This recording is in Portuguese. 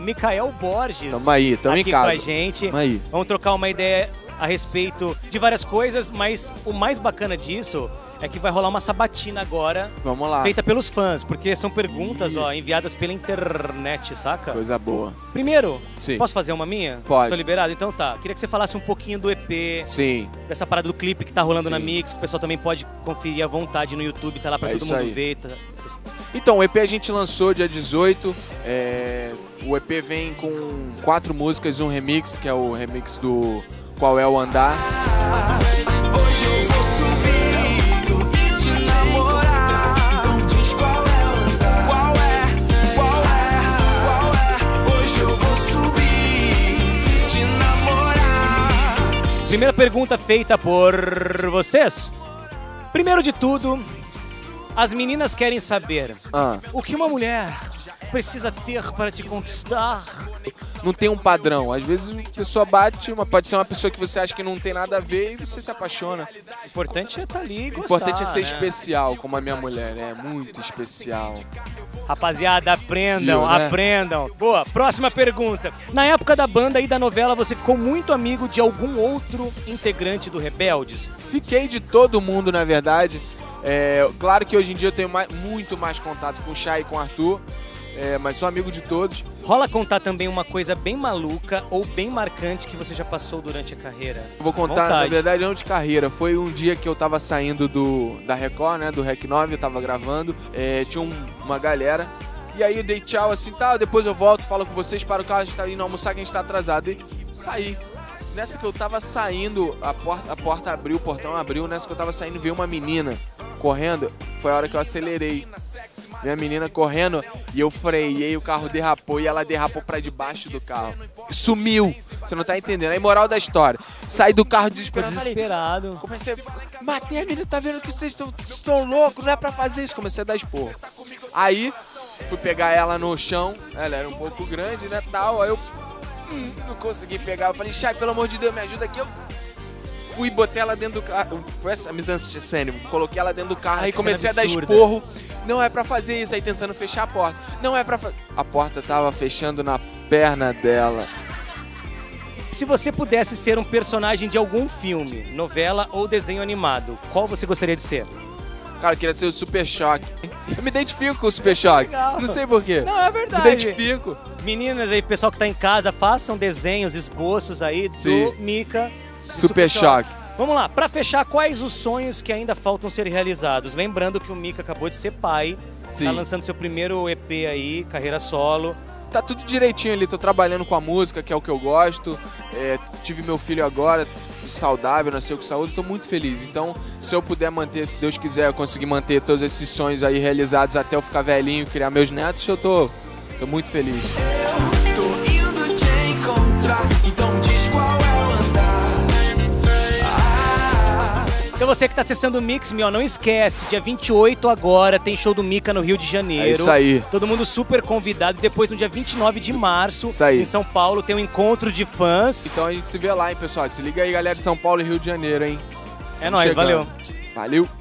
Micael Borges. Tamo aí, tamo aqui em casa. Com a gente. Tamo aí. Vamos trocar uma ideia a respeito de várias coisas, mas o mais bacana disso é que vai rolar uma sabatina agora. Vamos lá. Feita pelos fãs, porque são perguntas ó, enviadas pela internet, saca? Coisa boa. Primeiro, sim, posso fazer uma minha? Pode. Tô liberado? Então tá. Queria que você falasse um pouquinho do EP. Sim. Dessa parada do clipe que tá rolando sim, na Mix, que o pessoal também pode conferir à vontade no YouTube, tá lá pra todo mundo aí ver. Tá... Então, o EP a gente lançou dia 18. O EP vem com 4 músicas e um remix, que é o remix do Qual é o Andar. Hoje eu vou subir. Primeira pergunta feita por vocês. Primeiro de tudo, as meninas querem saber o que uma mulher precisa ter para te conquistar. Não tem um padrão. Às vezes a pessoa bate, pode ser uma pessoa que você acha que não tem nada a ver e você se apaixona. O importante é estar ali e gostar. O importante é ser especial, como a minha mulher, né? Muito especial. Rapaziada, aprendam, aprendam. Boa, próxima pergunta. Na época da banda e da novela, você ficou muito amigo de algum outro integrante do Rebeldes? Fiquei de todo mundo, na verdade. Claro que hoje em dia eu tenho muito mais contato com o Chay e com o Arthur, mas sou amigo de todos. Rola contar também uma coisa bem maluca ou bem marcante que você já passou durante a carreira? Eu vou contar, na verdade, não de carreira. Foi um dia que eu tava saindo da Record, né, do Rec9, eu tava gravando, tinha uma galera, e aí eu dei tchau assim, tá, depois eu volto, falo com vocês, para o carro, a gente tá indo almoçar que a gente tá atrasado, e saí. Nessa que eu tava saindo, a porta abriu, o portão abriu, nessa que eu tava saindo, veio uma menina correndo, foi a hora que eu acelerei. Minha menina correndo e eu freiei, o carro derrapou e ela derrapou pra debaixo do carro. Sumiu! Você não tá entendendo. É a moral da história. Saí do carro desesperado. Comecei a... Matei a menina, tá vendo que vocês estão loucos? Não é pra fazer isso. Comecei a dar esporro. Aí, fui pegar ela no chão. Ela era um pouco grande, né, tal. Aí eu não consegui pegar. Eu falei, Chay, pelo amor de Deus, me ajuda aqui. Eu fui e botei ela dentro do carro. Foi essa misancicênio. Coloquei ela dentro do carro e comecei a dar esporro. Não é pra fazer isso, aí tentando fechar a porta. Não é pra fazer... A porta tava fechando na perna dela. Se você pudesse ser um personagem de algum filme, novela ou desenho animado, qual você gostaria de ser? Cara, eu queria ser o Super Choco. Eu me identifico com o Super Choco. Não sei porquê. Não, é verdade. Me identifico. Meninas aí, pessoal que tá em casa, façam desenhos, esboços aí do Mica. Super Choco. Vamos lá, pra fechar, quais os sonhos que ainda faltam ser realizados? Lembrando que o Mica acabou de ser pai, sim, tá lançando seu primeiro EP aí, carreira solo. Tá tudo direitinho ali, tô trabalhando com a música, que é o que eu gosto, tive meu filho agora, saudável, nasceu com saúde, tô muito feliz. Então, se eu puder manter, se Deus quiser, eu conseguir manter todos esses sonhos aí realizados até eu ficar velhinho, criar meus netos, eu tô muito feliz. Eu tô indo te encontrar, então diz qual é o andar. Então você que tá acessando o Mix, meu, não esquece, dia 28 agora tem show do Mica no Rio de Janeiro. É isso aí. Todo mundo super convidado. Depois, no dia 29 de março, em São Paulo, tem um encontro de fãs. Então a gente se vê lá, hein, pessoal. Se liga aí, galera de São Paulo e Rio de Janeiro, hein. É nóis, valeu. Valeu.